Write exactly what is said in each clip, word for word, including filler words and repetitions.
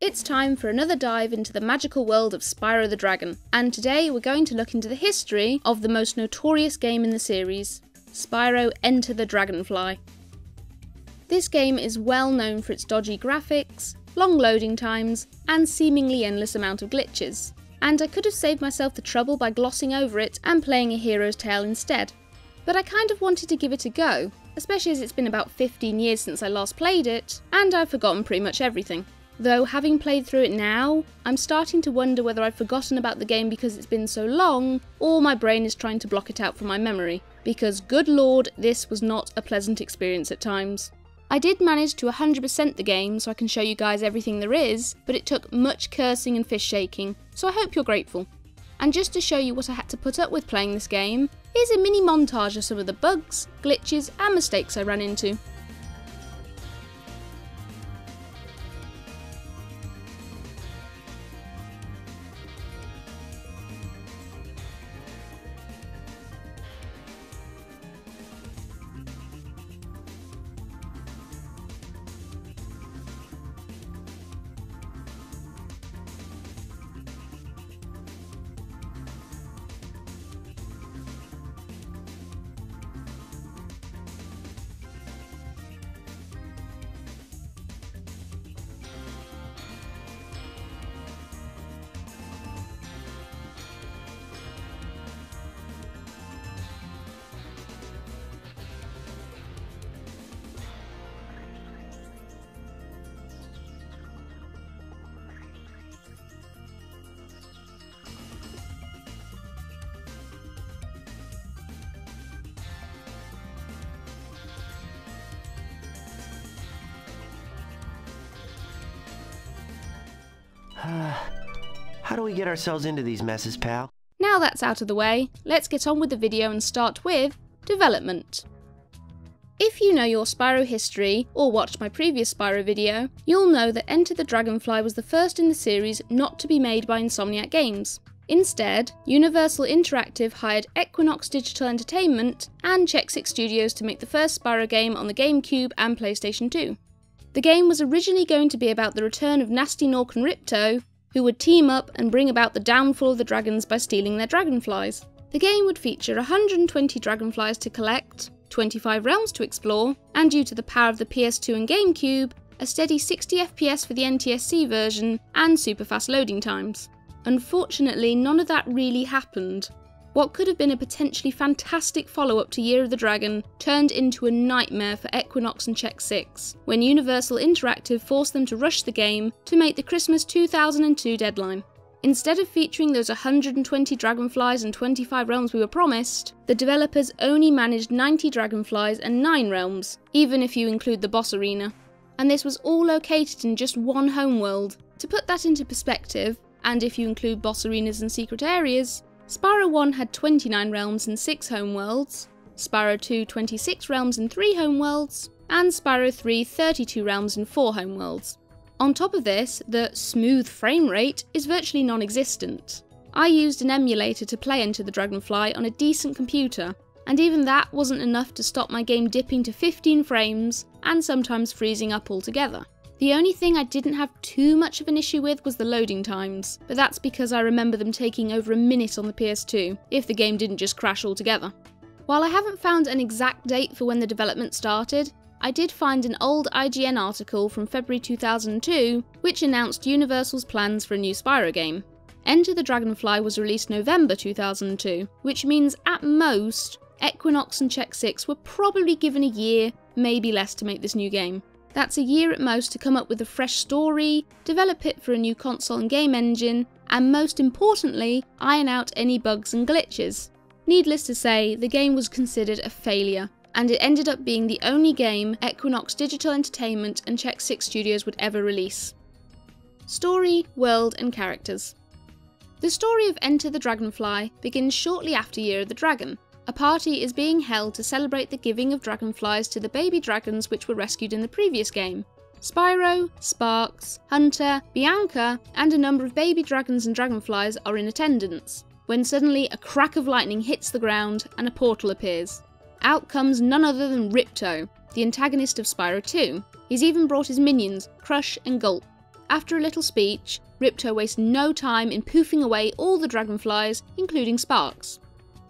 It's time for another dive into the magical world of Spyro the Dragon, and today we're going to look into the history of the most notorious game in the series, Spyro: Enter the Dragonfly. This game is well known for its dodgy graphics, long loading times, and seemingly endless amount of glitches, and I could have saved myself the trouble by glossing over it and playing A Hero's Tale instead. But I kind of wanted to give it a go, especially as it's been about fifteen years since I last played it, and I've forgotten pretty much everything. Though having played through it now, I'm starting to wonder whether I've forgotten about the game because it's been so long, or my brain is trying to block it out from my memory, because good lord, this was not a pleasant experience at times. I did manage to one hundred percent the game so I can show you guys everything there is, but it took much cursing and fist shaking, so I hope you're grateful. And just to show you what I had to put up with playing this game, here's a mini montage of some of the bugs, glitches and mistakes I ran into. Uh, how do we get ourselves into these messes, pal? Now that's out of the way, let's get on with the video and start with development. If you know your Spyro history, or watched my previous Spyro video, you'll know that Enter the Dragonfly was the first in the series not to be made by Insomniac Games. Instead, Universal Interactive hired Equinoxe Digital Entertainment and Check Six Studios to make the first Spyro game on the GameCube and PlayStation two. The game was originally going to be about the return of Gnasty Gnorc and Ripto, who would team up and bring about the downfall of the dragons by stealing their dragonflies. The game would feature one hundred twenty dragonflies to collect, twenty-five realms to explore, and due to the power of the P S two and GameCube, a steady sixty F P S for the N T S C version and super fast loading times. Unfortunately, none of that really happened. What could have been a potentially fantastic follow-up to Year of the Dragon turned into a nightmare for Equinoxe and Check Six, when Universal Interactive forced them to rush the game to make the Christmas two thousand two deadline. Instead of featuring those one hundred twenty dragonflies and twenty-five realms we were promised, the developers only managed ninety dragonflies and nine realms, even if you include the boss arena. And this was all located in just one homeworld. To put that into perspective, and if you include boss arenas and secret areas, Spyro one had twenty-nine realms and six homeworlds, Spyro two twenty-six realms and three homeworlds, and Spyro three thirty-two realms and four homeworlds. On top of this, the smooth frame rate is virtually non-existent. I used an emulator to play Enter the Dragonfly on a decent computer, and even that wasn't enough to stop my game dipping to fifteen frames and sometimes freezing up altogether. The only thing I didn't have too much of an issue with was the loading times, but that's because I remember them taking over a minute on the P S two, if the game didn't just crash altogether. While I haven't found an exact date for when the development started, I did find an old I G N article from February two thousand two, which announced Universal's plans for a new Spyro game. Enter the Dragonfly was released November two thousand two, which means at most, Equinoxe and Check Six were probably given a year, maybe less, to make this new game. That's a year at most to come up with a fresh story, develop it for a new console and game engine, and most importantly, iron out any bugs and glitches. Needless to say, the game was considered a failure, and it ended up being the only game Equinoxe Digital Entertainment and Check Six Studios would ever release. Story, world, and characters. The story of Enter the Dragonfly begins shortly after Year of the Dragon. A party is being held to celebrate the giving of dragonflies to the baby dragons which were rescued in the previous game. Spyro, Sparx, Hunter, Bianca, and a number of baby dragons and dragonflies are in attendance, when suddenly a crack of lightning hits the ground and a portal appears. Out comes none other than Ripto, the antagonist of Spyro two. He's even brought his minions, Crush and Gulp. After a little speech, Ripto wastes no time in poofing away all the dragonflies, including Sparx.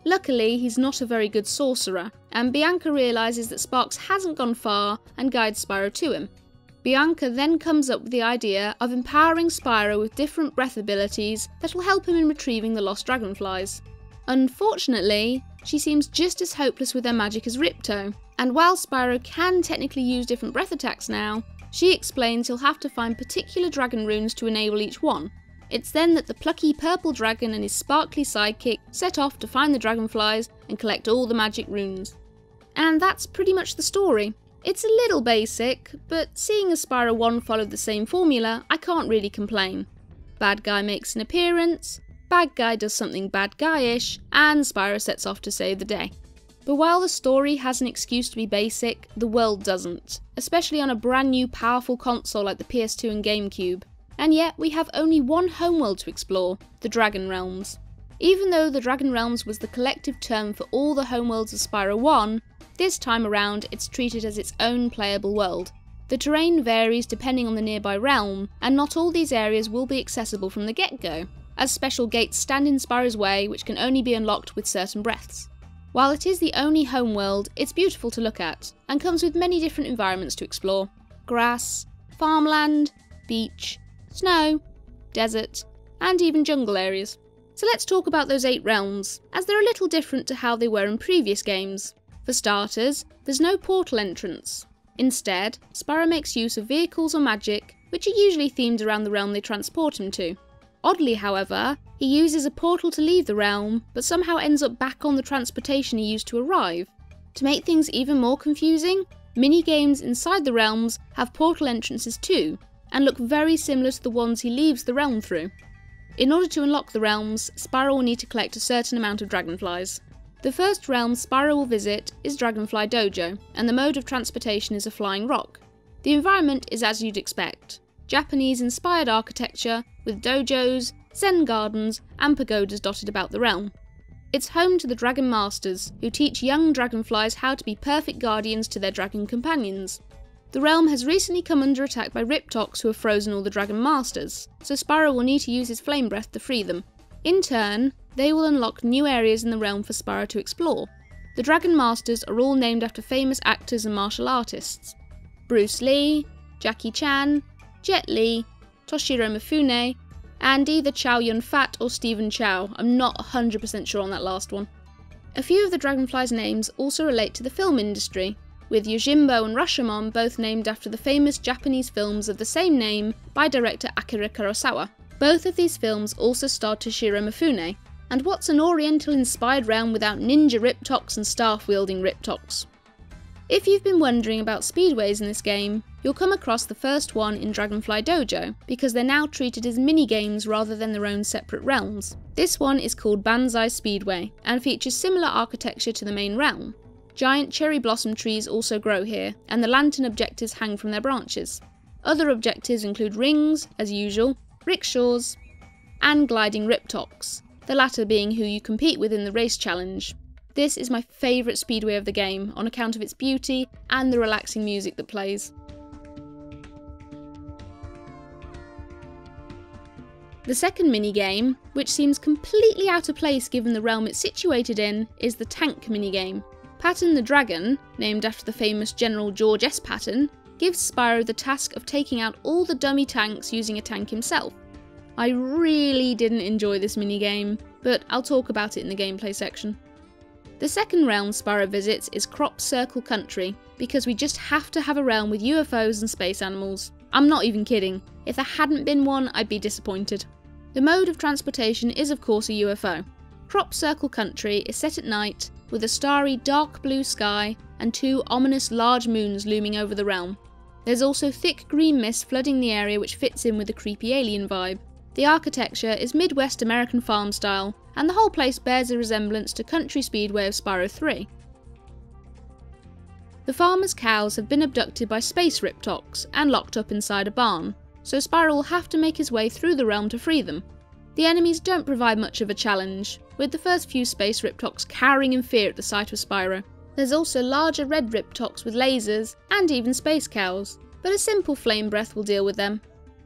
Luckily, he's not a very good sorcerer, and Bianca realises that Sparx hasn't gone far and guides Spyro to him. Bianca then comes up with the idea of empowering Spyro with different breath abilities that will help him in retrieving the lost dragonflies. Unfortunately, she seems just as hopeless with her magic as Ripto, and while Spyro can technically use different breath attacks now, she explains he'll have to find particular dragon runes to enable each one. It's then that the plucky purple dragon and his sparkly sidekick set off to find the dragonflies and collect all the magic runes. And that's pretty much the story. It's a little basic, but seeing as Spyro one followed the same formula, I can't really complain. Bad guy makes an appearance, bad guy does something bad guy-ish, and Spyro sets off to save the day. But while the story has an excuse to be basic, the world doesn't, especially on a brand new powerful console like the P S two and GameCube. And yet, we have only one homeworld to explore, the Dragon Realms. Even though the Dragon Realms was the collective term for all the homeworlds of Spyro one, this time around it's treated as its own playable world. The terrain varies depending on the nearby realm, and not all these areas will be accessible from the get-go, as special gates stand in Spyro's way which can only be unlocked with certain breaths. While it is the only homeworld, it's beautiful to look at, and comes with many different environments to explore. Grass, farmland, beach, snow, desert, and even jungle areas. So let's talk about those eight realms, as they're a little different to how they were in previous games. For starters, there's no portal entrance. Instead, Spyro makes use of vehicles or magic, which are usually themed around the realm they transport him to. Oddly, however, he uses a portal to leave the realm, but somehow ends up back on the transportation he used to arrive. To make things even more confusing, mini-games inside the realms have portal entrances too, and look very similar to the ones he leaves the realm through. In order to unlock the realms, Spyro will need to collect a certain amount of dragonflies. The first realm Spyro will visit is Dragonfly Dojo, and the mode of transportation is a flying rock. The environment is as you'd expect, Japanese-inspired architecture with dojos, zen gardens, and pagodas dotted about the realm. It's home to the Dragon Masters, who teach young dragonflies how to be perfect guardians to their dragon companions. The realm has recently come under attack by Riptocs who have frozen all the Dragon Masters, so Spyro will need to use his Flame Breath to free them. In turn, they will unlock new areas in the realm for Spyro to explore. The Dragon Masters are all named after famous actors and martial artists. Bruce Lee, Jackie Chan, Jet Li, Toshiro Mifune, and either Chow Yun-fat or Stephen Chow, I'm not one hundred percent sure on that last one. A few of the dragonflies' names also relate to the film industry, with Yojimbo and Rashomon both named after the famous Japanese films of the same name by director Akira Kurosawa. Both of these films also starred Toshiro Mifune, and what's an oriental-inspired realm without ninja Riptocs and staff-wielding Riptocs? If you've been wondering about speedways in this game, you'll come across the first one in Dragonfly Dojo, because they're now treated as mini-games rather than their own separate realms. This one is called Banzai Speedway, and features similar architecture to the main realm. Giant cherry blossom trees also grow here, and the lantern objectives hang from their branches. Other objectives include rings, as usual, rickshaws, and gliding Riptocs, the latter being who you compete with in the race challenge. This is my favourite speedway of the game, on account of its beauty and the relaxing music that plays. The second minigame, which seems completely out of place given the realm it's situated in, is the tank minigame. Patton the Dragon, named after the famous General George S. Patton, gives Spyro the task of taking out all the dummy tanks using a tank himself. I really didn't enjoy this minigame, but I'll talk about it in the gameplay section. The second realm Spyro visits is Crop Circle Country, because we just have to have a realm with U F Os and space animals. I'm not even kidding, if there hadn't been one, I'd be disappointed. The mode of transportation is of course a U F O. Crop Circle Country is set at night, with a starry dark blue sky and two ominous large moons looming over the realm. There's also thick green mist flooding the area which fits in with the creepy alien vibe. The architecture is Midwest American farm style, and the whole place bears a resemblance to Country Speedway of Spyro three. The farmer's cows have been abducted by space Riptocs and locked up inside a barn, so Spyro will have to make his way through the realm to free them. The enemies don't provide much of a challenge, with the first few space Riptocs cowering in fear at the sight of Spyro. There's also larger red Riptocs with lasers, and even space cows, but a simple flame breath will deal with them.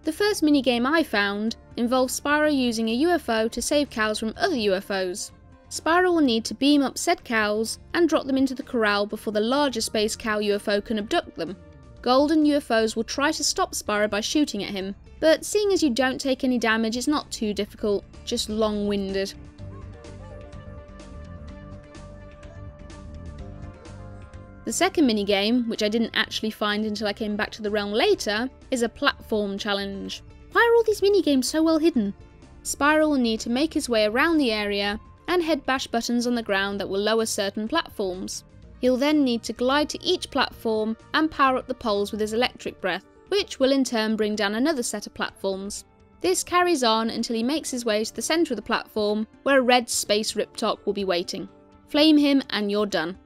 The first minigame I found involves Spyro using a U F O to save cows from other U F Os. Spyro will need to beam up said cows and drop them into the corral before the larger space cow U F O can abduct them. Golden U F Os will try to stop Spyro by shooting at him, but seeing as you don't take any damage, it's not too difficult, just long-winded. The second minigame, which I didn't actually find until I came back to the realm later, is a platform challenge. Why are all these minigames so well hidden? Spyro will need to make his way around the area and head bash buttons on the ground that will lower certain platforms. He'll then need to glide to each platform and power up the poles with his electric breath, which will in turn bring down another set of platforms. This carries on until he makes his way to the centre of the platform, where a red space Riptoc will be waiting. Flame him and you're done.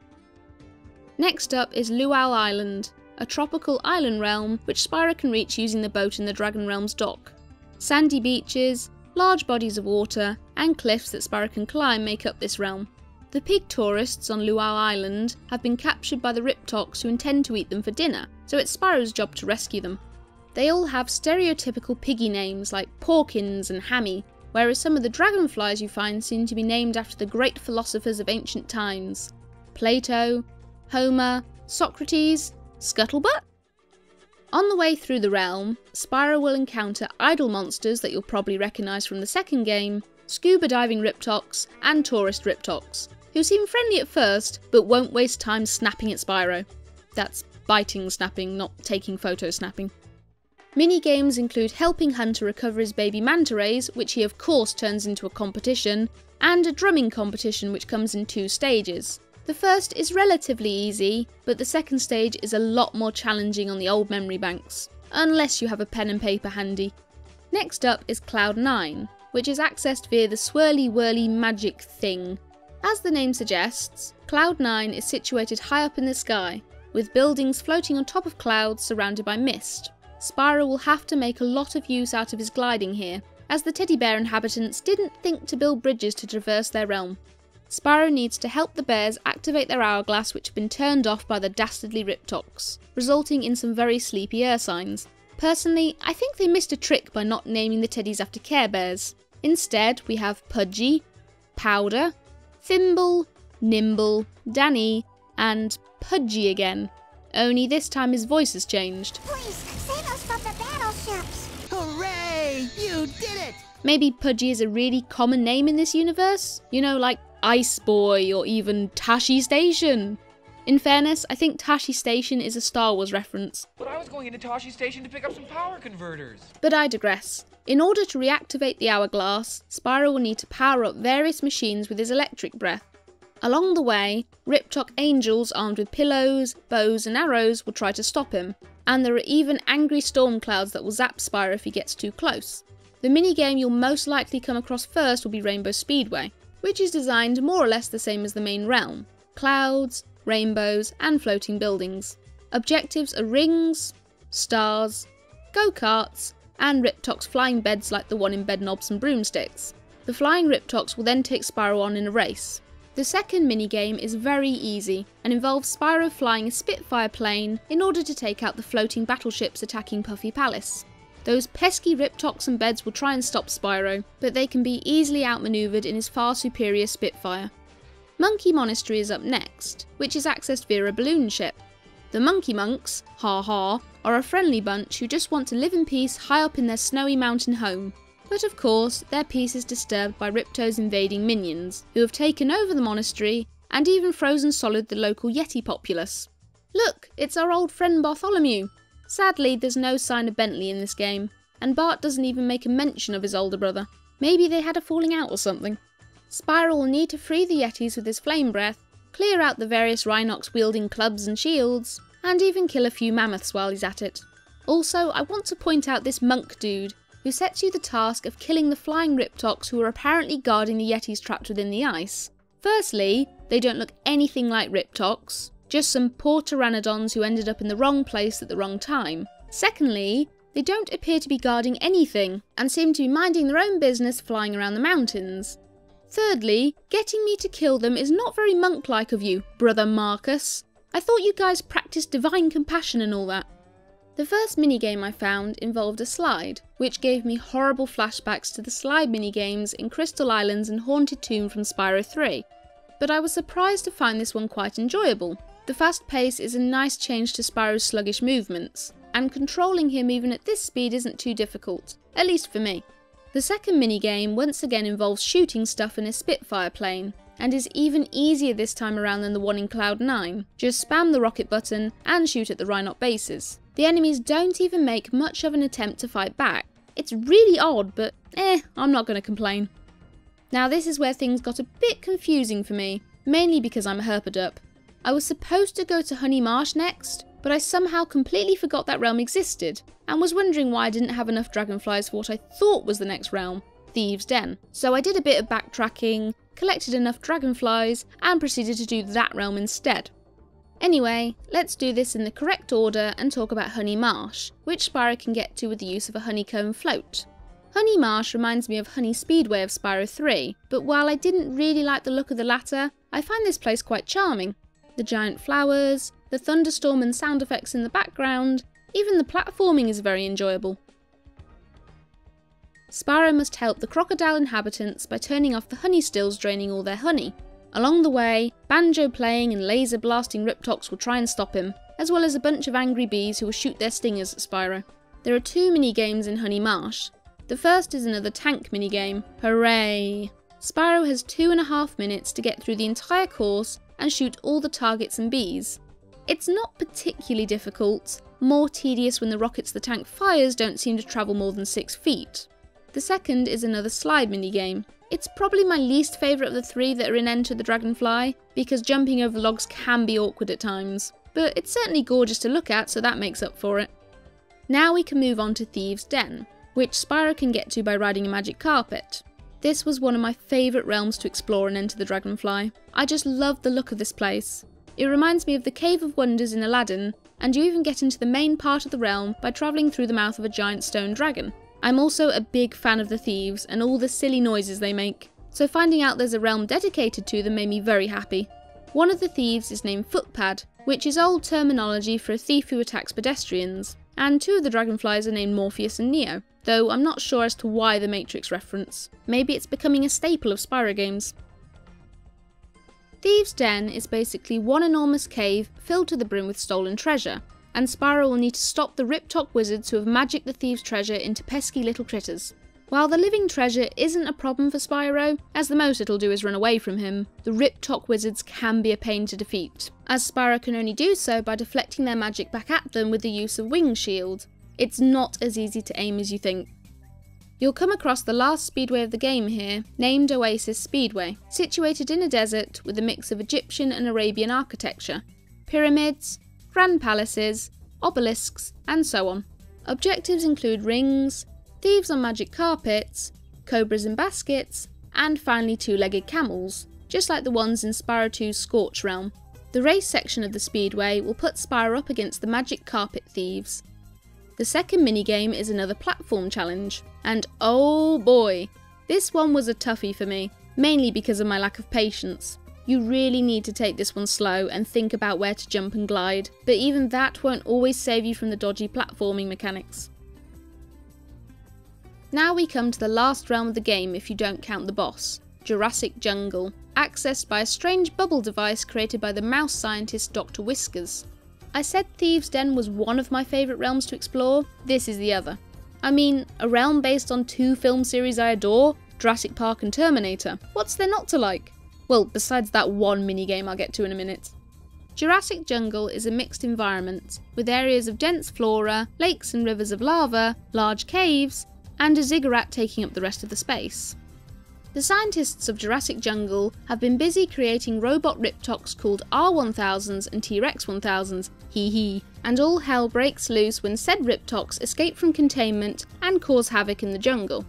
Next up is Luau Island, a tropical island realm which Spyro can reach using the boat in the Dragon Realm's dock. Sandy beaches, large bodies of water, and cliffs that Spyro can climb make up this realm. The pig tourists on Luau Island have been captured by the Riptocs who intend to eat them for dinner, so it's Spyro's job to rescue them. They all have stereotypical piggy names like Porkins and Hammy, whereas some of the dragonflies you find seem to be named after the great philosophers of ancient times. Plato, Homer, Socrates, Scuttlebutt? On the way through the realm, Spyro will encounter idol monsters that you'll probably recognise from the second game, scuba diving Riptocs, and tourist Riptocs, who seem friendly at first but won't waste time snapping at Spyro. That's biting snapping, not taking photo snapping. Minigames include helping Hunter recover his baby manta rays, which he of course turns into a competition, and a drumming competition which comes in two stages. The first is relatively easy, but the second stage is a lot more challenging on the old memory banks, unless you have a pen and paper handy. Next up is Cloud nine, which is accessed via the swirly whirly magic thing. As the name suggests, Cloud nine is situated high up in the sky, with buildings floating on top of clouds surrounded by mist. Spyro will have to make a lot of use out of his gliding here, as the teddy bear inhabitants didn't think to build bridges to traverse their realm. Spyro needs to help the bears activate their hourglass, which have been turned off by the dastardly Riptocs, resulting in some very sleepy air signs. Personally, I think they missed a trick by not naming the teddies after Care Bears. Instead, we have Pudgy, Powder, Thimble, Nimble, Danny, and Pudgy again. Only this time his voice has changed. Please, save us from the battleships! Hooray! You did it! Maybe Pudgy is a really common name in this universe? You know, like Ice Boy or even Tashi Station. In fairness, I think Tashi Station is a Star Wars reference. But I was going into Tashi Station to pick up some power converters. But I digress. In order to reactivate the hourglass, Spyro will need to power up various machines with his electric breath. Along the way, Riptoc angels armed with pillows, bows and arrows will try to stop him, and there are even angry storm clouds that will zap Spyro if he gets too close. The minigame you'll most likely come across first will be Rainbow Speedway, which is designed more or less the same as the main realm. Clouds, rainbows, and floating buildings. Objectives are rings, stars, go-karts, and Riptoc's flying beds like the one in Bedknobs and Broomsticks. The flying Riptocs will then take Spyro on in a race. The second minigame is very easy and involves Spyro flying a Spitfire plane in order to take out the floating battleships attacking Puffy Palace. Those pesky Riptocs and beds will try and stop Spyro, but they can be easily outmaneuvered in his far superior Spitfire. Monkey Monastery is up next, which is accessed via a balloon ship. The Monkey Monks, ha ha, are a friendly bunch who just want to live in peace high up in their snowy mountain home. But of course, their peace is disturbed by Ripto's invading minions, who have taken over the monastery and even frozen solid the local Yeti populace. Look, it's our old friend Bartholomew! Sadly, there's no sign of Bentley in this game, and Bart doesn't even make a mention of his older brother. Maybe they had a falling out or something. Spyro will need to free the Yetis with his flame breath, clear out the various Rhinocs wielding clubs and shields, and even kill a few mammoths while he's at it. Also, I want to point out this monk dude, who sets you the task of killing the flying Riptocs who are apparently guarding the Yetis trapped within the ice. Firstly, they don't look anything like Riptocs, just some poor Pteranodons who ended up in the wrong place at the wrong time. Secondly, they don't appear to be guarding anything, and seem to be minding their own business flying around the mountains. Thirdly, getting me to kill them is not very monk-like of you, Brother Marcus. I thought you guys practiced divine compassion and all that. The first minigame I found involved a slide, which gave me horrible flashbacks to the slide minigames in Crystal Islands and Haunted Tomb from Spyro three, but I was surprised to find this one quite enjoyable. The fast pace is a nice change to Spyro's sluggish movements, and controlling him even at this speed isn't too difficult, at least for me. The second minigame once again involves shooting stuff in a Spitfire plane, and is even easier this time around than the one in Cloud nine. Just spam the rocket button and shoot at the Rhinoc bases. The enemies don't even make much of an attempt to fight back. It's really odd, but eh, I'm not going to complain. Now this is where things got a bit confusing for me, mainly because I'm a herpadup. I was supposed to go to Honey Marsh next, but I somehow completely forgot that realm existed, and was wondering why I didn't have enough dragonflies for what I thought was the next realm, Thieves' Den. So I did a bit of backtracking, collected enough dragonflies, and proceeded to do that realm instead. Anyway, let's do this in the correct order and talk about Honey Marsh, which Spyro can get to with the use of a honeycomb float. Honey Marsh reminds me of Honey Speedway of Spyro three, but while I didn't really like the look of the latter, I find this place quite charming. The giant flowers, the thunderstorm and sound effects in the background, even the platforming is very enjoyable. Spyro must help the crocodile inhabitants by turning off the honey stills draining all their honey. Along the way, banjo playing and laser blasting Riptocs will try and stop him, as well as a bunch of angry bees who will shoot their stingers at Spyro. There are two minigames in Honey Marsh. The first is another tank minigame. Hooray! Spyro has two and a half minutes to get through the entire course and shoot all the targets and bees. It's not particularly difficult, more tedious when the rockets the tank fires don't seem to travel more than six feet. The second is another slide minigame. It's probably my least favourite of the three that are in Enter the Dragonfly, because jumping over logs can be awkward at times, but it's certainly gorgeous to look at, so that makes up for it. Now we can move on to Thieves' Den, which Spyro can get to by riding a magic carpet. This was one of my favourite realms to explore in Enter the Dragonfly. I just love the look of this place. It reminds me of the Cave of Wonders in Aladdin, and you even get into the main part of the realm by travelling through the mouth of a giant stone dragon. I'm also a big fan of the thieves and all the silly noises they make, so finding out there's a realm dedicated to them made me very happy. One of the thieves is named Footpad, which is old terminology for a thief who attacks pedestrians, and two of the dragonflies are named Morpheus and Neo, though I'm not sure as to why the Matrix reference. Maybe it's becoming a staple of Spyro games. Thieves' Den is basically one enormous cave filled to the brim with stolen treasure, and Spyro will need to stop the Riptoc wizards who have magicked the thieves' treasure into pesky little critters. While the living treasure isn't a problem for Spyro, as the most it'll do is run away from him, the Riptoc wizards can be a pain to defeat, as Spyro can only do so by deflecting their magic back at them with the use of Wing Shield. It's not as easy to aim as you think. You'll come across the last speedway of the game here, named Oasis Speedway, situated in a desert with a mix of Egyptian and Arabian architecture, pyramids, grand palaces, obelisks, and so on. Objectives include rings, thieves on magic carpets, cobras in baskets, and finally two-legged camels, just like the ones in Spyro two's Scorch Realm. The race section of the speedway will put Spyro up against the magic carpet thieves. The second minigame is another platform challenge, and oh boy, this one was a toughie for me, mainly because of my lack of patience. You really need to take this one slow and think about where to jump and glide, but even that won't always save you from the dodgy platforming mechanics. Now we come to the last realm of the game if you don't count the boss, Jurassic Jungle, accessed by a strange bubble device created by the mouse scientist Doctor Whiskers. I said Thieves' Den was one of my favourite realms to explore, this is the other. I mean, a realm based on two film series I adore, Jurassic Park and Terminator, what's there not to like? Well, besides that one minigame I'll get to in a minute. Jurassic Jungle is a mixed environment, with areas of dense flora, lakes and rivers of lava, large caves, and a ziggurat taking up the rest of the space. The scientists of Jurassic Jungle have been busy creating robot Riptocs called R one thousands and T Rex one thousands, hee hee, and all hell breaks loose when said Riptocs escape from containment and cause havoc in the jungle.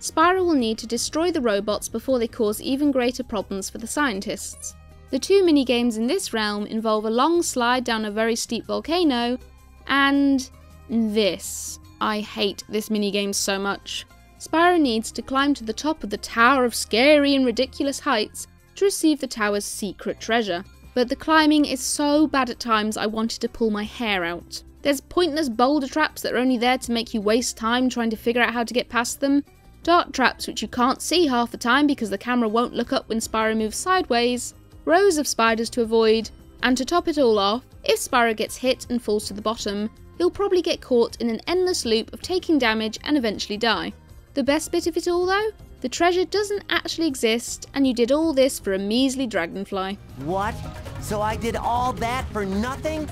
Spyro will need to destroy the robots before they cause even greater problems for the scientists. The two minigames in this realm involve a long slide down a very steep volcano, and this. I hate this minigame so much. Spyro needs to climb to the top of the Tower of Scary and Ridiculous Heights to receive the tower's secret treasure, but the climbing is so bad at times I wanted to pull my hair out. There's pointless boulder traps that are only there to make you waste time trying to figure out how to get past them, dart traps which you can't see half the time because the camera won't look up when Spyro moves sideways, rows of spiders to avoid, and to top it all off, if Spyro gets hit and falls to the bottom, he'll probably get caught in an endless loop of taking damage and eventually die. The best bit of it all though? The treasure doesn't actually exist, and you did all this for a measly dragonfly. What? So I did all that for nothing?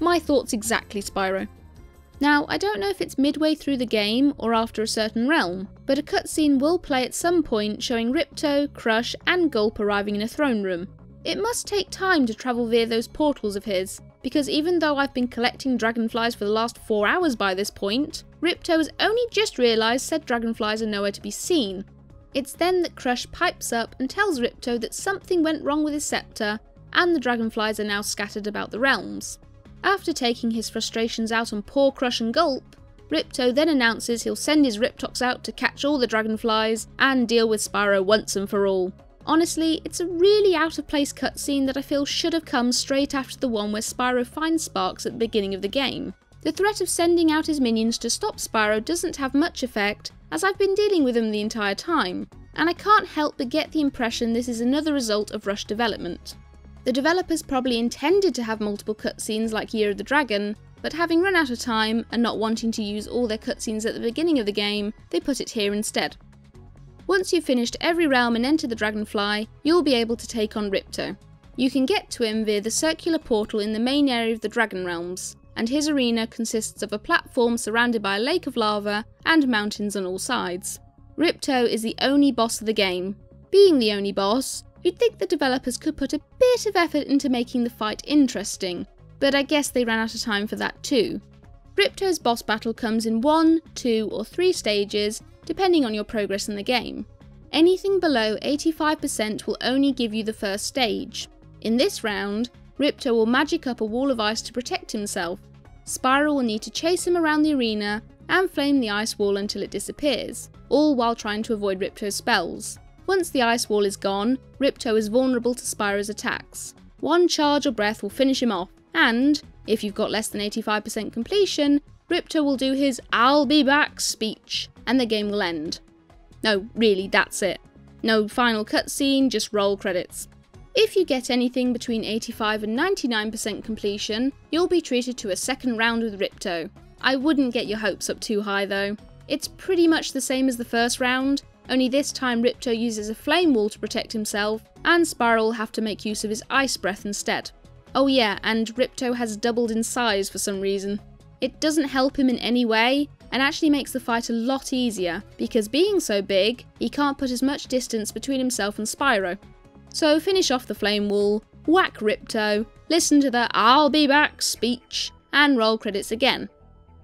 My thoughts exactly, Spyro. Now, I don't know if it's midway through the game or after a certain realm, but a cutscene will play at some point showing Ripto, Crush, and Gulp arriving in a throne room. It must take time to travel via those portals of his, because even though I've been collecting dragonflies for the last four hours by this point, Ripto has only just realised said dragonflies are nowhere to be seen. It's then that Crush pipes up and tells Ripto that something went wrong with his scepter, and the dragonflies are now scattered about the realms. After taking his frustrations out on poor Crush and Gulp, Ripto then announces he'll send his Riptocs out to catch all the dragonflies and deal with Spyro once and for all. Honestly, it's a really out-of-place cutscene that I feel should have come straight after the one where Spyro finds Sparx at the beginning of the game. The threat of sending out his minions to stop Spyro doesn't have much effect, as I've been dealing with them the entire time, and I can't help but get the impression this is another result of rush development. The developers probably intended to have multiple cutscenes like Year of the Dragon, but having run out of time and not wanting to use all their cutscenes at the beginning of the game, they put it here instead. Once you've finished every realm and enter the Dragonfly, you'll be able to take on Ripto. You can get to him via the circular portal in the main area of the Dragon Realms, and his arena consists of a platform surrounded by a lake of lava and mountains on all sides. Ripto is the only boss of the game. Being the only boss, you'd think the developers could put a bit of effort into making the fight interesting, but I guess they ran out of time for that too. Ripto's boss battle comes in one, two or three stages, depending on your progress in the game. Anything below eighty-five percent will only give you the first stage. In this round, Ripto will magic up a wall of ice to protect himself. Spyro will need to chase him around the arena and flame the ice wall until it disappears, all while trying to avoid Ripto's spells. Once the ice wall is gone, Ripto is vulnerable to Spyro's attacks. One charge or breath will finish him off, and, if you've got less than eighty-five percent completion, Ripto will do his "I'll be back" speech, and the game will end. No, really, that's it. No final cutscene, just roll credits. If you get anything between eighty-five and ninety-nine percent completion, you'll be treated to a second round with Ripto. I wouldn't get your hopes up too high though. It's pretty much the same as the first round, only this time Ripto uses a flame wall to protect himself, and Spyro will have to make use of his Ice Breath instead. Oh yeah, and Ripto has doubled in size for some reason. It doesn't help him in any way, and actually makes the fight a lot easier, because being so big, he can't put as much distance between himself and Spyro. So finish off the flame wall, whack Ripto, listen to the "I'll be back" speech, and roll credits again.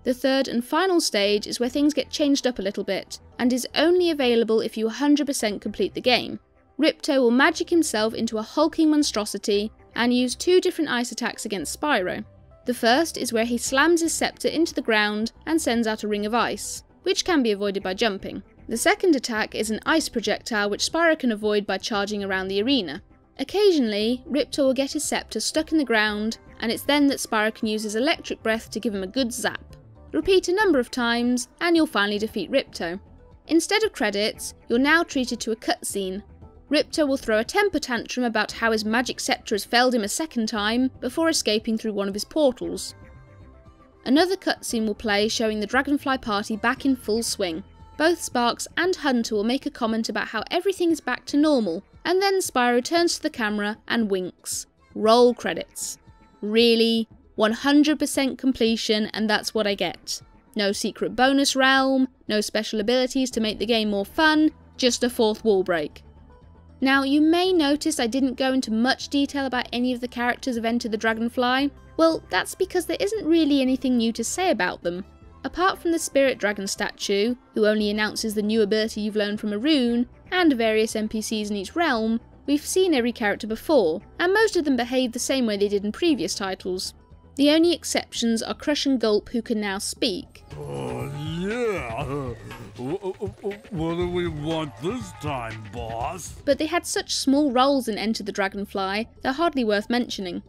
The third and final stage is where things get changed up a little bit, and is only available if you one hundred percent complete the game. Ripto will magic himself into a hulking monstrosity, and use two different ice attacks against Spyro. The first is where he slams his scepter into the ground and sends out a ring of ice, which can be avoided by jumping. The second attack is an ice projectile which Spyro can avoid by charging around the arena. Occasionally, Ripto will get his scepter stuck in the ground, and it's then that Spyro can use his electric breath to give him a good zap. Repeat a number of times, and you'll finally defeat Ripto. Instead of credits, you're now treated to a cutscene. Ripto will throw a temper tantrum about how his magic scepter has failed him a second time, before escaping through one of his portals. Another cutscene will play showing the Dragonfly party back in full swing. Both Sparx and Hunter will make a comment about how everything is back to normal, and then Spyro turns to the camera and winks. Roll credits. Really? one hundred percent completion, and that's what I get. No secret bonus realm, no special abilities to make the game more fun, just a fourth wall break. Now, you may notice I didn't go into much detail about any of the characters of Enter the Dragonfly. Well, that's because there isn't really anything new to say about them. Apart from the Spirit Dragon statue, who only announces the new ability you've learned from a rune, and various N P Cs in each realm, we've seen every character before, and most of them behave the same way they did in previous titles. The only exceptions are Crush and Gulp, who can now speak. Oh yeah, what do we want this time, boss? But they had such small roles in Enter the Dragonfly, they're hardly worth mentioning.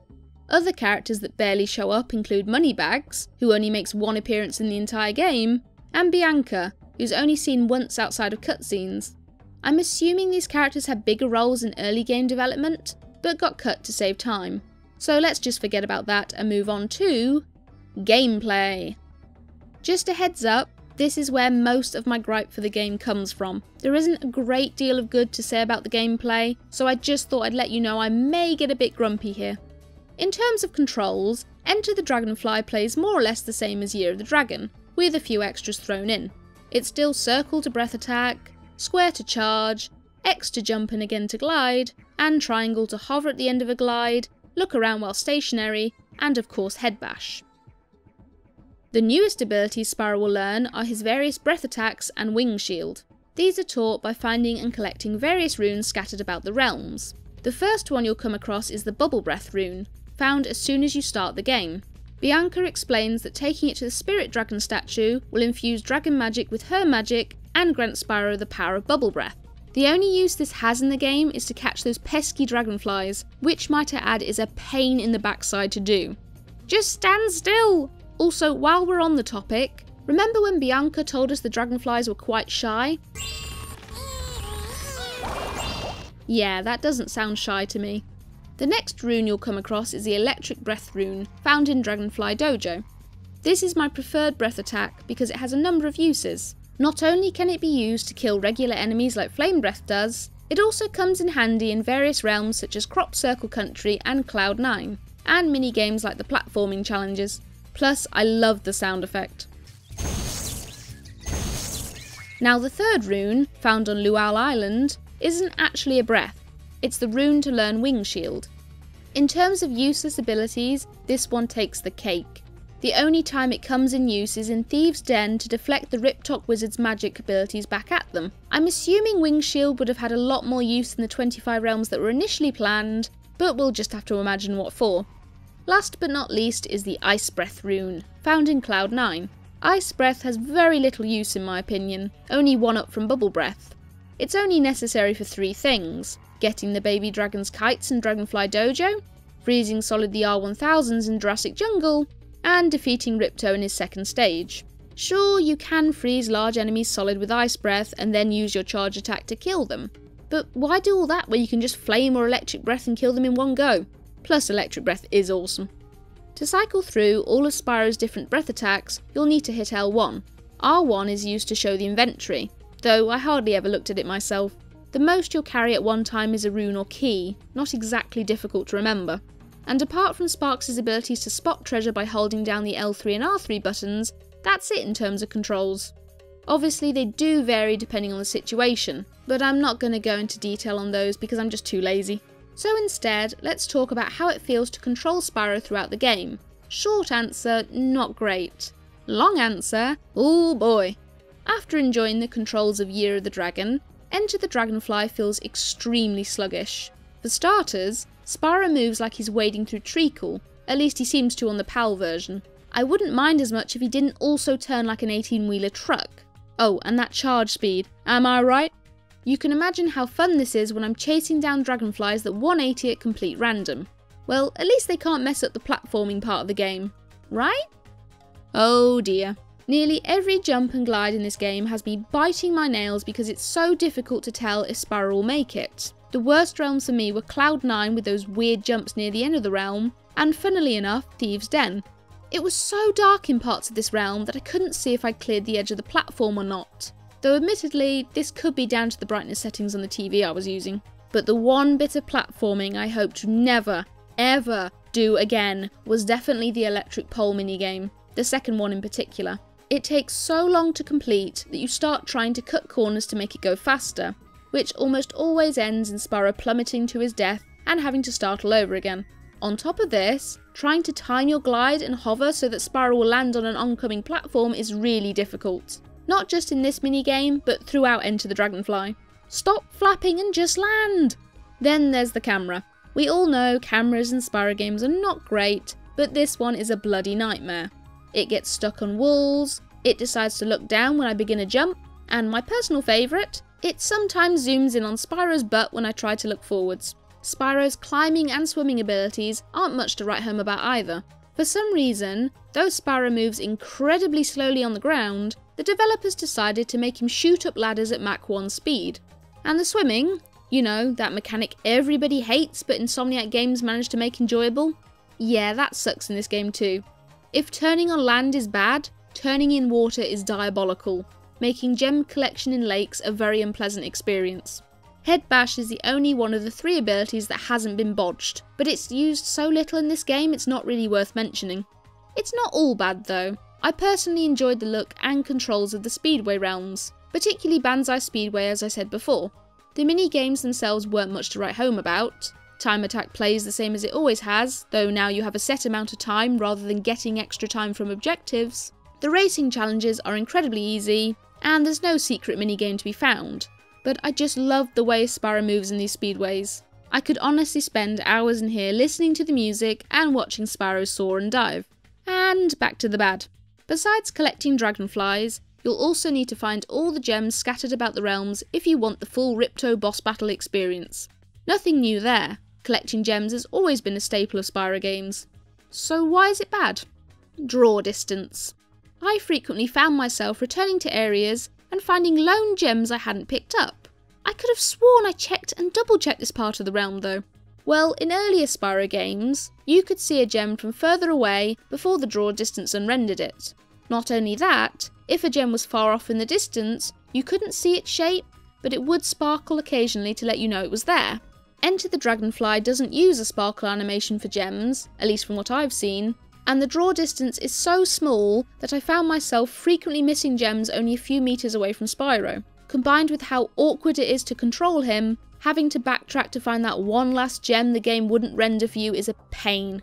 Other characters that barely show up include Moneybags, who only makes one appearance in the entire game, and Bianca, who's only seen once outside of cutscenes. I'm assuming these characters had bigger roles in early game development, but got cut to save time. So let's just forget about that and move on to gameplay. Just a heads up, this is where most of my gripe for the game comes from. There isn't a great deal of good to say about the gameplay, so I just thought I'd let you know I may get a bit grumpy here. In terms of controls, Enter the Dragonfly plays more or less the same as Year of the Dragon, with a few extras thrown in. It's still circle to breath attack, square to charge, X to jump and again to glide, and triangle to hover at the end of a glide, look around while stationary, and of course head bash. The newest abilities Spyro will learn are his various breath attacks and Wing Shield. These are taught by finding and collecting various runes scattered about the realms. The first one you'll come across is the Bubble Breath rune, found as soon as you start the game. Bianca explains that taking it to the Spirit Dragon statue will infuse dragon magic with her magic and grant Spyro the power of Bubble Breath. The only use this has in the game is to catch those pesky dragonflies, which might I add is a pain in the backside to do. Just stand still! Also, while we're on the topic, remember when Bianca told us the dragonflies were quite shy? Yeah, that doesn't sound shy to me. The next rune you'll come across is the Electric Breath rune, found in Dragonfly Dojo. This is my preferred breath attack because it has a number of uses. Not only can it be used to kill regular enemies like Flame Breath does, it also comes in handy in various realms such as Crop Circle Country and Cloud nine, and mini-games like the platforming challenges. Plus, I love the sound effect. Now the third rune, found on Luau Island, isn't actually a breath. It's the rune to learn Wing Shield. In terms of useless abilities, this one takes the cake. The only time it comes in use is in Thieves' Den to deflect the Riptoc wizard's magic abilities back at them. I'm assuming Wing Shield would have had a lot more use in the twenty-five realms that were initially planned, but we'll just have to imagine what for. Last but not least is the Ice Breath rune, found in Cloud nine. Ice Breath has very little use in my opinion, only one up from Bubble Breath. It's only necessary for three things: getting the baby dragon's kites in Dragonfly Dojo, freezing solid the R one thousands in Jurassic Jungle, and defeating Ripto in his second stage. Sure, you can freeze large enemies solid with Ice Breath and then use your charge attack to kill them, but why do all that when you can just Flame or Electric Breath and kill them in one go? Plus, Electric Breath is awesome. To cycle through all of Spyro's different breath attacks, you'll need to hit L one. R one is used to show the inventory, though I hardly ever looked at it myself. The most you'll carry at one time is a rune or key, not exactly difficult to remember. And apart from Sparx's abilities to spot treasure by holding down the L three and R three buttons, that's it in terms of controls. Obviously they do vary depending on the situation, but I'm not going to go into detail on those because I'm just too lazy. So instead, let's talk about how it feels to control Spyro throughout the game. Short answer, not great. Long answer, oh boy. After enjoying the controls of Year of the Dragon, Enter the Dragonfly feels extremely sluggish. For starters, Spyro moves like he's wading through treacle, at least he seems to on the P A L version. I wouldn't mind as much if he didn't also turn like an eighteen-wheeler truck. Oh, and that charge speed, am I right? You can imagine how fun this is when I'm chasing down dragonflies that one eighty at complete random. Well, at least they can't mess up the platforming part of the game, right? Oh dear. Nearly every jump and glide in this game has me biting my nails because it's so difficult to tell if Spyro will make it. The worst realms for me were Cloud nine with those weird jumps near the end of the realm, and funnily enough, Thieves' Den. It was so dark in parts of this realm that I couldn't see if I cleared the edge of the platform or not. Though admittedly, this could be down to the brightness settings on the T V I was using. But the one bit of platforming I hope to never, ever do again was definitely the electric pole minigame, the second one in particular. It takes so long to complete that you start trying to cut corners to make it go faster, which almost always ends in Spyro plummeting to his death and having to start all over again. On top of this, trying to time your glide and hover so that Spyro will land on an oncoming platform is really difficult. Not just in this minigame, but throughout Enter the Dragonfly. Stop flapping and just land! Then there's the camera. We all know cameras in Spyro games are not great, but this one is a bloody nightmare. It gets stuck on walls, it decides to look down when I begin a jump, and my personal favourite, it sometimes zooms in on Spyro's butt when I try to look forwards. Spyro's climbing and swimming abilities aren't much to write home about either. For some reason, though Spyro moves incredibly slowly on the ground, the developers decided to make him shoot up ladders at Mach one speed. And the swimming, you know, that mechanic everybody hates but Insomniac Games managed to make enjoyable, yeah, that sucks in this game too. If turning on land is bad, turning in water is diabolical, making gem collection in lakes a very unpleasant experience. Head Bash is the only one of the three abilities that hasn't been botched, but it's used so little in this game it's not really worth mentioning. It's not all bad though. I personally enjoyed the look and controls of the Speedway realms, particularly Banzai Speedway as I said before. The mini-games themselves weren't much to write home about. Time Attack plays the same as it always has, though now you have a set amount of time rather than getting extra time from objectives. The racing challenges are incredibly easy, and there's no secret minigame to be found. But I just love the way Spyro moves in these speedways. I could honestly spend hours in here listening to the music and watching Spyro soar and dive. And back to the bad. Besides collecting dragonflies, you'll also need to find all the gems scattered about the realms if you want the full Ripto boss battle experience. Nothing new there, collecting gems has always been a staple of Spyro games. So why is it bad? Draw distance. I frequently found myself returning to areas and finding lone gems I hadn't picked up. I could have sworn I checked and double checked this part of the realm though. Well, in earlier Spyro games, you could see a gem from further away before the draw distance unrendered it. Not only that, if a gem was far off in the distance, you couldn't see its shape, but it would sparkle occasionally to let you know it was there. Enter the Dragonfly doesn't use a sparkle animation for gems, at least from what I've seen, and the draw distance is so small that I found myself frequently missing gems only a few metres away from Spyro, combined with how awkward it is to control him. Having to backtrack to find that one last gem the game wouldn't render for you is a pain.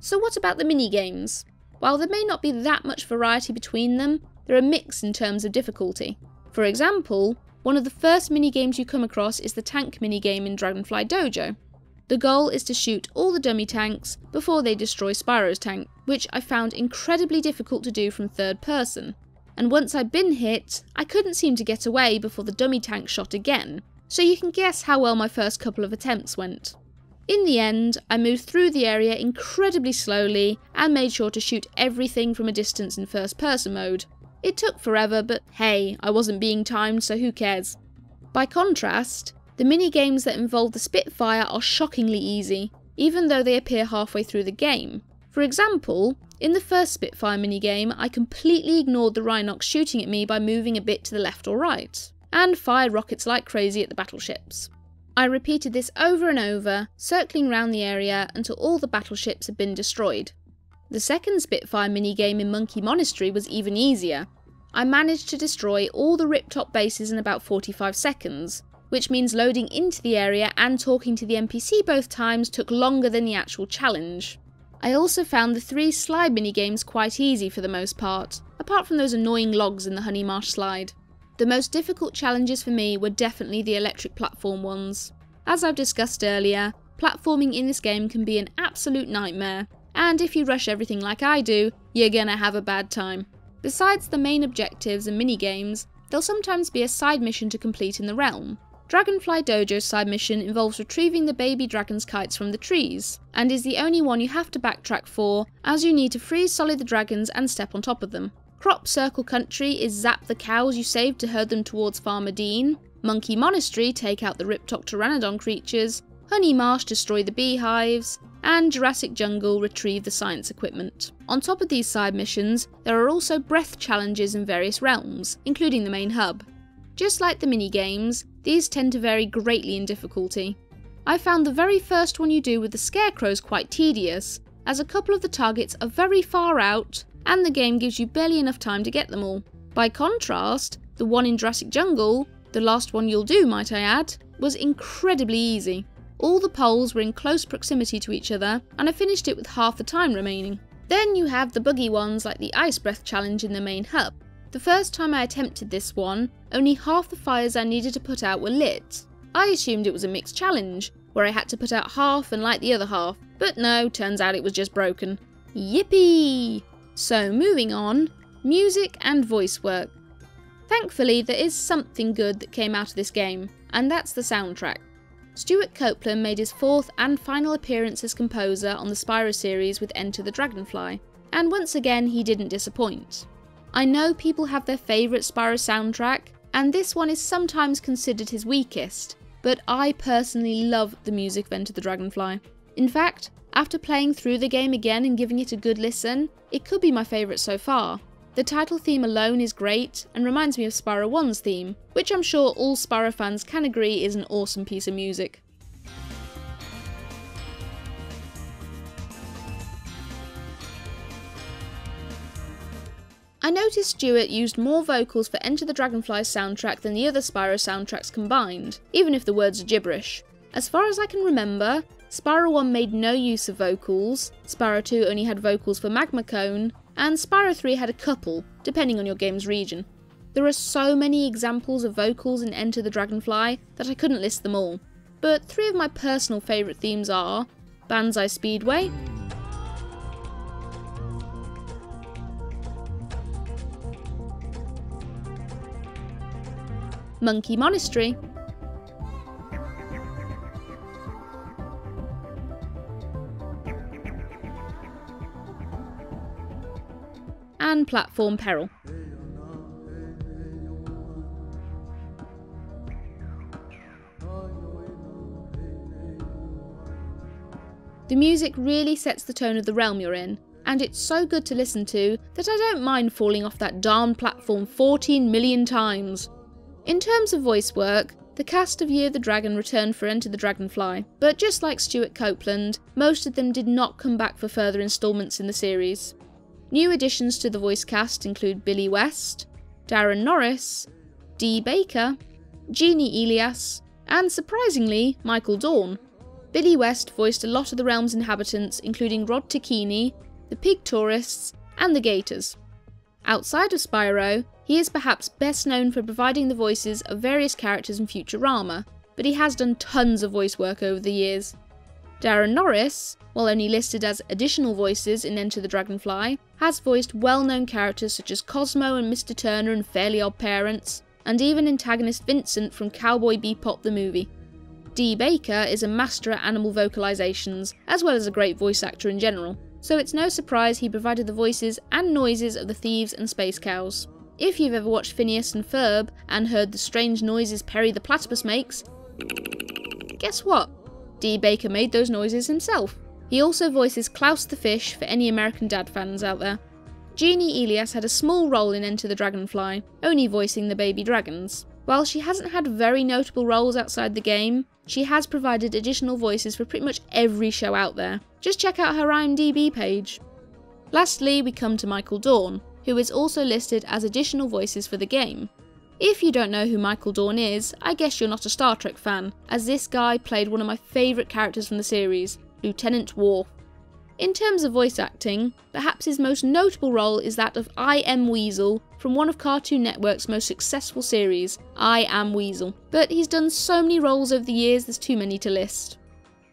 So what about the minigames? While there may not be that much variety between them, they're a mix in terms of difficulty. For example, one of the first minigames you come across is the tank minigame in Dragonfly Dojo. The goal is to shoot all the dummy tanks before they destroy Spyro's tank, which I found incredibly difficult to do from third person. And once I'd been hit, I couldn't seem to get away before the dummy tank shot again, so you can guess how well my first couple of attempts went. In the end, I moved through the area incredibly slowly and made sure to shoot everything from a distance in first person mode. It took forever, but hey, I wasn't being timed, so who cares. By contrast, the minigames that involve the Spitfire are shockingly easy, even though they appear halfway through the game. For example, in the first Spitfire minigame, I completely ignored the Rhinox shooting at me by moving a bit to the left or right, and fired rockets like crazy at the battleships. I repeated this over and over, circling round the area until all the battleships had been destroyed. The second Spitfire minigame in Monkey Monastery was even easier. I managed to destroy all the Riptop bases in about forty-five seconds, which means loading into the area and talking to the N P C both times took longer than the actual challenge. I also found the three slide minigames quite easy for the most part, apart from those annoying logs in the Honey Marsh slide. The most difficult challenges for me were definitely the electric platform ones. As I've discussed earlier, platforming in this game can be an absolute nightmare, and if you rush everything like I do, you're gonna have a bad time. Besides the main objectives and minigames, there'll sometimes be a side mission to complete in the realm. Dragonfly Dojo's side mission involves retrieving the baby dragon's kites from the trees, and is the only one you have to backtrack for, as you need to freeze solid the dragons and step on top of them. Crop Circle Country is zap the cows you saved to herd them towards Farmer Dean, Monkey Monastery take out the Riptoc Pteranodon creatures, Honey Marsh destroy the beehives, and Jurassic Jungle retrieve the science equipment. On top of these side missions, there are also breath challenges in various realms, including the main hub. Just like the minigames, these tend to vary greatly in difficulty. I found the very first one you do with the scarecrows quite tedious, as a couple of the targets are very far out, and the game gives you barely enough time to get them all. By contrast, the one in Jurassic Jungle, the last one you'll do might I add, was incredibly easy. All the poles were in close proximity to each other and I finished it with half the time remaining. Then you have the buggy ones like the Ice Breath challenge in the main hub. The first time I attempted this one, only half the fires I needed to put out were lit. I assumed it was a mixed challenge, where I had to put out half and light the other half, but no, turns out it was just broken. Yippee! So moving on, music and voice work. Thankfully there is something good that came out of this game, and that's the soundtrack. Stewart Copeland made his fourth and final appearance as composer on the Spyro series with Enter the Dragonfly, and once again he didn't disappoint. I know people have their favourite Spyro soundtrack, and this one is sometimes considered his weakest, but I personally love the music of Enter the Dragonfly. In fact, after playing through the game again and giving it a good listen, it could be my favourite so far. The title theme alone is great and reminds me of Spyro one's theme, which I'm sure all Spyro fans can agree is an awesome piece of music. I noticed Stewart used more vocals for Enter the Dragonfly's soundtrack than the other Spyro soundtracks combined, even if the words are gibberish. As far as I can remember, Spyro one made no use of vocals, Spyro two only had vocals for Magma Cone, and Spyro three had a couple, depending on your game's region. There are so many examples of vocals in Enter the Dragonfly that I couldn't list them all, but three of my personal favourite themes are Banzai Speedway, Monkey Monastery, and Platform Peril. The music really sets the tone of the realm you're in, and it's so good to listen to that I don't mind falling off that darn platform fourteen million times. In terms of voice work, the cast of Year of the Dragon returned for Enter the Dragonfly, but just like Stewart Copeland, most of them did not come back for further instalments in the series. New additions to the voice cast include Billy West, Darren Norris, Dee Baker, Jeannie Elias, and surprisingly, Michael Dawn. Billy West voiced a lot of the realm's inhabitants, including Rod Ticchini, the pig tourists, and the gators. Outside of Spyro, he is perhaps best known for providing the voices of various characters in Futurama, but he has done tons of voice work over the years. Darren Norris, while only listed as additional voices in Enter the Dragonfly, has voiced well-known characters such as Cosmo and Mister Turner and Fairly Odd Parents, and even antagonist Vincent from Cowboy Bebop the movie. Dee Baker is a master at animal vocalisations, as well as a great voice actor in general, so it's no surprise he provided the voices and noises of the thieves and space cows. If you've ever watched Phineas and Ferb and heard the strange noises Perry the Platypus makes, guess what? Dee Baker made those noises himself. He also voices Klaus the Fish for any American Dad fans out there. Jeannie Elias had a small role in Enter the Dragonfly, only voicing the baby dragons. While she hasn't had very notable roles outside the game, she has provided additional voices for pretty much every show out there. Just check out her IMDb page. Lastly, we come to Michael Dawn, who is also listed as additional voices for the game. If you don't know who Michael Dawn is, I guess you're not a Star Trek fan, as this guy played one of my favourite characters from the series, Lieutenant Worf. In terms of voice acting, perhaps his most notable role is that of I Am Weasel from one of Cartoon Network's most successful series, I Am Weasel, but he's done so many roles over the years there's too many to list.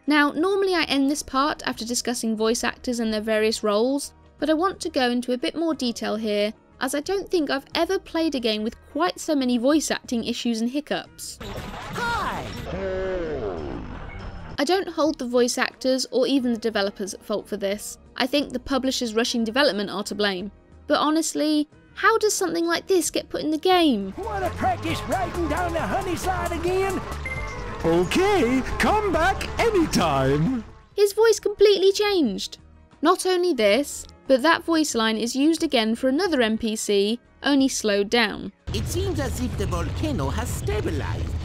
Now, normally I end this part after discussing voice actors and their various roles, but I want to go into a bit more detail here, as I don't think I've ever played a game with quite so many voice acting issues and hiccups. Hi. I don't hold the voice actors or even the developers at fault for this. I think the publishers rushing development are to blame. But honestly, how does something like this get put in the game? Wanna practice riding down the honey slide again? Okay, come back anytime. His voice completely changed. Not only this, but that voice line is used again for another N P C, only slowed down. It seems as if the volcano has stabilized.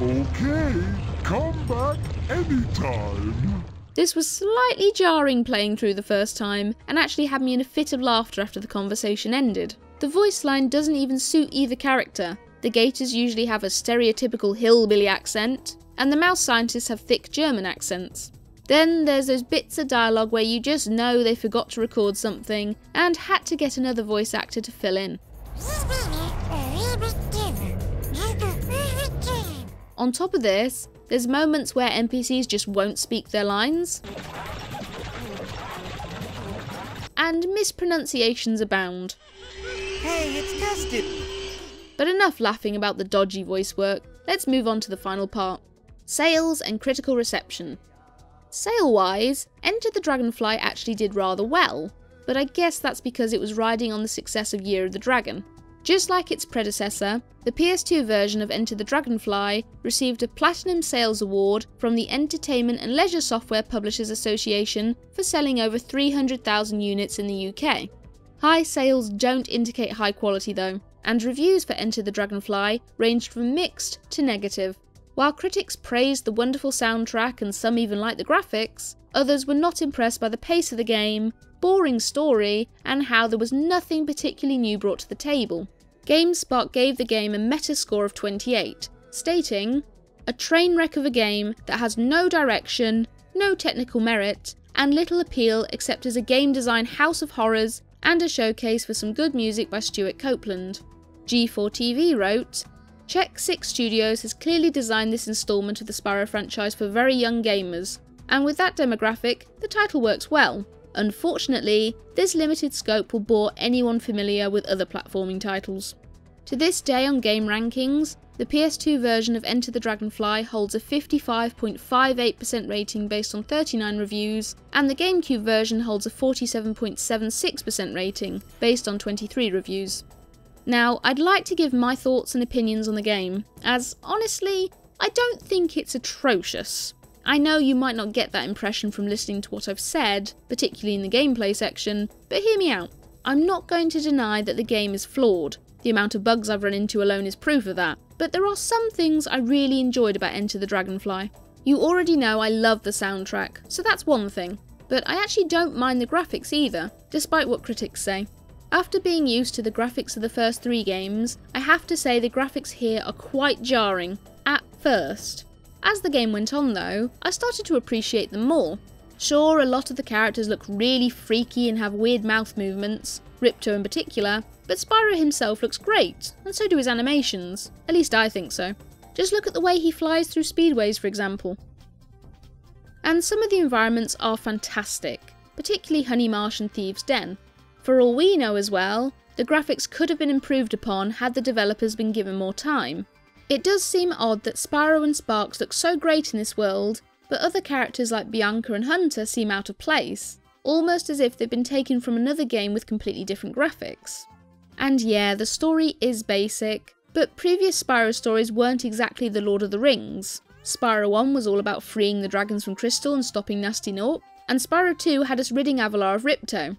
Okay, come back anytime. This was slightly jarring playing through the first time, and actually had me in a fit of laughter after the conversation ended. The voice line doesn't even suit either character. The gators usually have a stereotypical hillbilly accent, and the mouse scientists have thick German accents. Then there's those bits of dialogue where you just know they forgot to record something and had to get another voice actor to fill in. On top of this, there's moments where N P Cs just won't speak their lines, and mispronunciations abound. Hey, it's tested. But enough laughing about the dodgy voice work, let's move on to the final part. sales and critical reception. Sale-wise, Enter the Dragonfly actually did rather well, but I guess that's because it was riding on the success of Year of the Dragon. Just like its predecessor, the P S two version of Enter the Dragonfly received a Platinum Sales Award from the Entertainment and Leisure Software Publishers Association for selling over three hundred thousand units in the U K. High sales don't indicate high quality though, and reviews for Enter the Dragonfly ranged from mixed to negative. While critics praised the wonderful soundtrack and some even liked the graphics, others were not impressed by the pace of the game, boring story, and how there was nothing particularly new brought to the table. GameSpot gave the game a Metascore of twenty-eight, stating, "A train wreck of a game that has no direction, no technical merit, and little appeal except as a game design house of horrors and a showcase for some good music by Stewart Copeland." G four T V wrote, "Check Six Studios has clearly designed this installment of the Spyro franchise for very young gamers, and with that demographic, the title works well. Unfortunately, this limited scope will bore anyone familiar with other platforming titles." To this day on game rankings, the P S two version of Enter the Dragonfly holds a fifty-five point five eight percent rating based on thirty-nine reviews, and the GameCube version holds a forty-seven point seven six percent rating based on twenty-three reviews. Now, I'd like to give my thoughts and opinions on the game, as honestly, I don't think it's atrocious. I know you might not get that impression from listening to what I've said, particularly in the gameplay section, but hear me out. I'm not going to deny that the game is flawed. The amount of bugs I've run into alone is proof of that. But there are some things I really enjoyed about Enter the Dragonfly. You already know I love the soundtrack, so that's one thing. But I actually don't mind the graphics either, despite what critics say. After being used to the graphics of the first three games, I have to say the graphics here are quite jarring, at first. As the game went on though, I started to appreciate them more. Sure, a lot of the characters look really freaky and have weird mouth movements, Ripto in particular, but Spyro himself looks great, and so do his animations. At least I think so. Just look at the way he flies through speedways, for example. And some of the environments are fantastic, particularly Honey Marsh and Thieves' Den. For all we know as well, the graphics could have been improved upon had the developers been given more time. It does seem odd that Spyro and Sparx look so great in this world, but other characters like Bianca and Hunter seem out of place, almost as if they've been taken from another game with completely different graphics. And yeah, the story is basic, but previous Spyro stories weren't exactly the Lord of the Rings. Spyro one was all about freeing the dragons from Crystal and stopping Gnasty Gnorc, and Spyro two had us ridding Avalar of Ripto.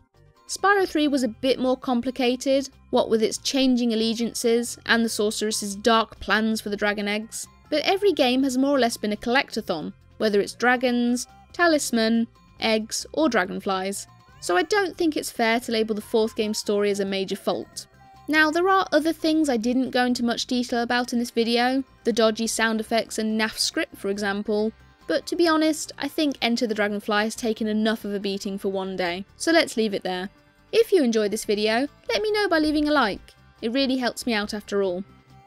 Spyro three was a bit more complicated, what with its changing allegiances and the sorceress's dark plans for the dragon eggs, but every game has more or less been a collectathon, whether it's dragons, talisman, eggs, or dragonflies, so I don't think it's fair to label the fourth game's story as a major fault. Now, there are other things I didn't go into much detail about in this video, the dodgy sound effects and naff script for example, but to be honest, I think Enter the Dragonfly has taken enough of a beating for one day, so let's leave it there. If you enjoyed this video, let me know by leaving a like, it really helps me out after all.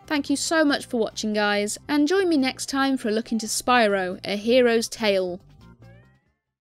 Thank you so much for watching guys, and join me next time for a look into Spyro, A Hero's Tale.